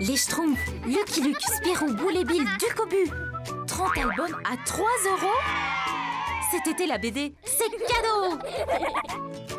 Les Schtroumpfs, Lucky Luke, Spirou, Boule et Bill, Ducobu. 30 albums à 3 euros. Cet été, la BD, c'est cadeau.